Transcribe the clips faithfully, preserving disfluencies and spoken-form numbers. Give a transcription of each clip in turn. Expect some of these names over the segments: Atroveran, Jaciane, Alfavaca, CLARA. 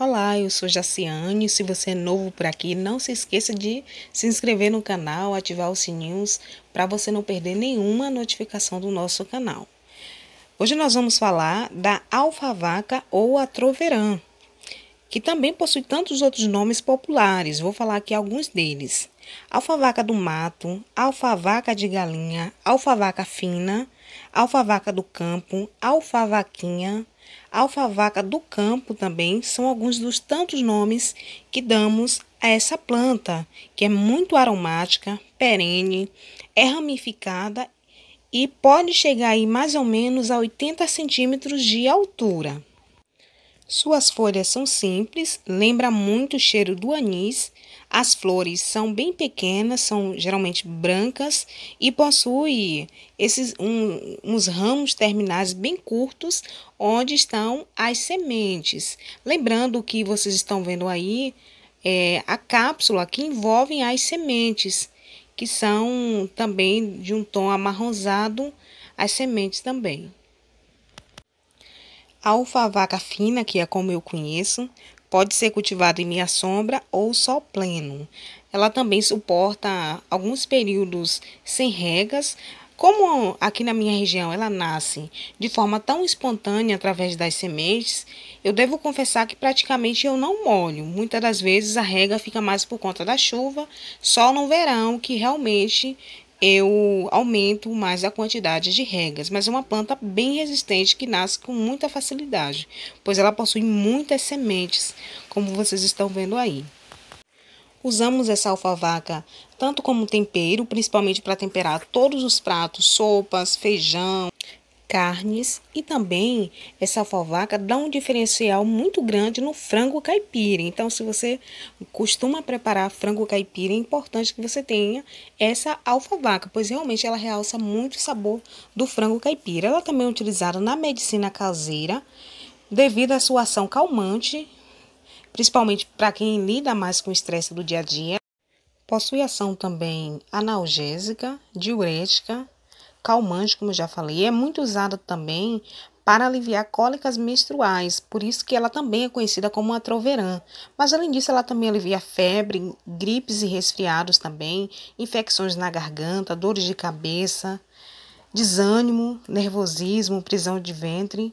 Olá, eu sou Jaciane. Se você é novo por aqui, não se esqueça de se inscrever no canal, ativar os sininhos para você não perder nenhuma notificação do nosso canal. Hoje nós vamos falar da alfavaca ou atroveran, que também possui tantos outros nomes populares. Vou falar aqui alguns deles. Alfavaca do mato, alfavaca de galinha, alfavaca fina, alfavaca do campo, alfavaquinha, alfavaca do campo também são alguns dos tantos nomes que damos a essa planta, que é muito aromática, perene, é ramificada e pode chegar aí mais ou menos a oitenta centímetros de altura. Suas folhas são simples, lembra muito o cheiro do anis. As flores são bem pequenas, são geralmente brancas e possuem esses, um, uns ramos terminais bem curtos, onde estão as sementes. Lembrando que vocês estão vendo aí é, a cápsula que envolve as sementes, que são também de um tom amarronzado, as sementes também. A alfavaca fina, que é como eu conheço, pode ser cultivada em meia sombra ou sol pleno. Ela também suporta alguns períodos sem regas. Como aqui na minha região ela nasce de forma tão espontânea através das sementes, eu devo confessar que praticamente eu não molho. Muitas das vezes a rega fica mais por conta da chuva, só no verão que realmente eu aumento mais a quantidade de regas, mas é uma planta bem resistente que nasce com muita facilidade, pois ela possui muitas sementes, como vocês estão vendo aí. Usamos essa alfavaca tanto como tempero, principalmente para temperar todos os pratos, sopas, feijão, carnes, e também essa alfavaca dá um diferencial muito grande no frango caipira. Então, se você costuma preparar frango caipira, é importante que você tenha essa alfavaca, pois realmente ela realça muito o sabor do frango caipira. Ela também é utilizada na medicina caseira devido à sua ação calmante, principalmente para quem lida mais com o estresse do dia a dia. Possui ação também analgésica, diurética, calmante, como eu já falei. É muito usada também para aliviar cólicas menstruais, por isso que ela também é conhecida como atroveran. Mas além disso, ela também alivia febre, gripes e resfriados também, infecções na garganta, dores de cabeça, desânimo, nervosismo, prisão de ventre.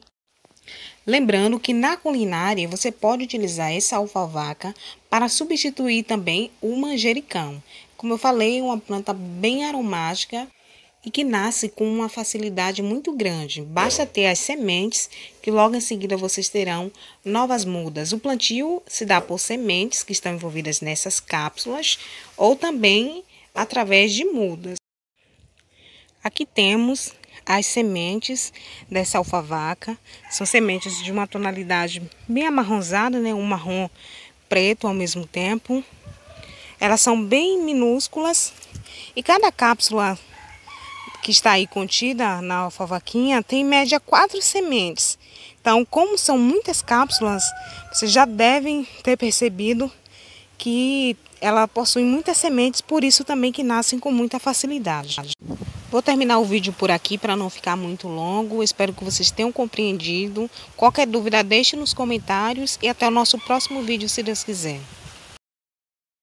Lembrando que na culinária você pode utilizar essa alfavaca para substituir também o manjericão. Como eu falei, é uma planta bem aromática e que nasce com uma facilidade muito grande. Basta ter as sementes, que logo em seguida vocês terão novas mudas. O plantio se dá por sementes que estão envolvidas nessas cápsulas ou também através de mudas. Aqui temos as sementes dessa alfavaca. São sementes de uma tonalidade bem amarronzada, né? Um marrom preto ao mesmo tempo. Elas são bem minúsculas e cada cápsula que está aí contida na alfavaquinha tem em média quatro sementes. Então, como são muitas cápsulas, vocês já devem ter percebido que ela possui muitas sementes, por isso também que nascem com muita facilidade. Vou terminar o vídeo por aqui para não ficar muito longo. Espero que vocês tenham compreendido. Qualquer dúvida, deixe nos comentários e até o nosso próximo vídeo, se Deus quiser.